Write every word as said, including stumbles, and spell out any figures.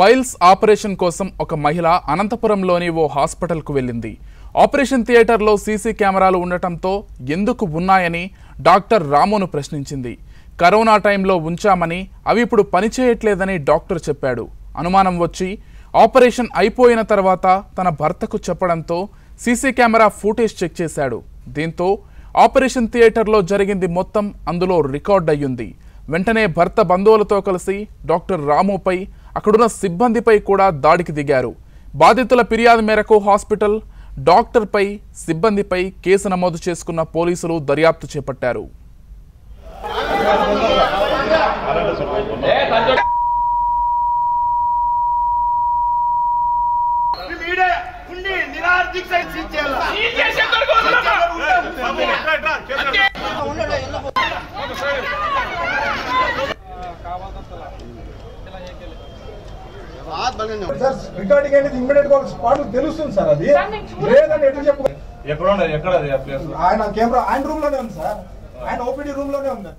Piles operation కోసం ఒక మహిళ అనంతపురంలోని ఓ హాస్పిటల్కు వెళ్ళింది. ఆపరేషన్ థియేటర్లో సీసీ కెమెరాలు ఉండటంతో ఎందుకు ఉన్నాయని డాక్టర్ రామును ప్రశ్నించింది. కరోనా టైంలో ఉంచామని, అవి ఇప్పుడు పనిచేయట్లేదని డాక్టర్ చెప్పాడు. అనుమానం వచ్చి ఆపరేషన్ అయిపోయిన తర్వాత తన భర్తకు చెప్పడంతో సీసీ కెమెరా ఫుటేజ్ చెక్ చేశాడు. దీంతో ఆపరేషన్ థియేటర్లో జరిగింది మొత్తం అందులో రికార్డ్ అయ్యింది. వెంటనే భర్త బంధువులతో కలిసి డాక్టర్ రాముపై, అక్కడున్న సిబ్బందిపై కూడా దాడికి దిగారు. బాధితుల ఫిర్యాదు మేరకు హాస్పిటల్ డాక్టర్పై, సిబ్బందిపై కేసు నమోదు చేసుకున్న పోలీసులు దర్యాప్తు చేపట్టారు. రికార్డింగ్ అనేది ఇమ్మీడియట్ గా స్పాట్ తెలుస్తుంది సార్. అది లేదని ఎట్లా చెప్పు, ఎక్కడ ఆయన కెమెరా ఆయన రూమ్ లోనే ఉంది సార్, ఆయన ఓపీడీ రూమ్ లోనే ఉంది.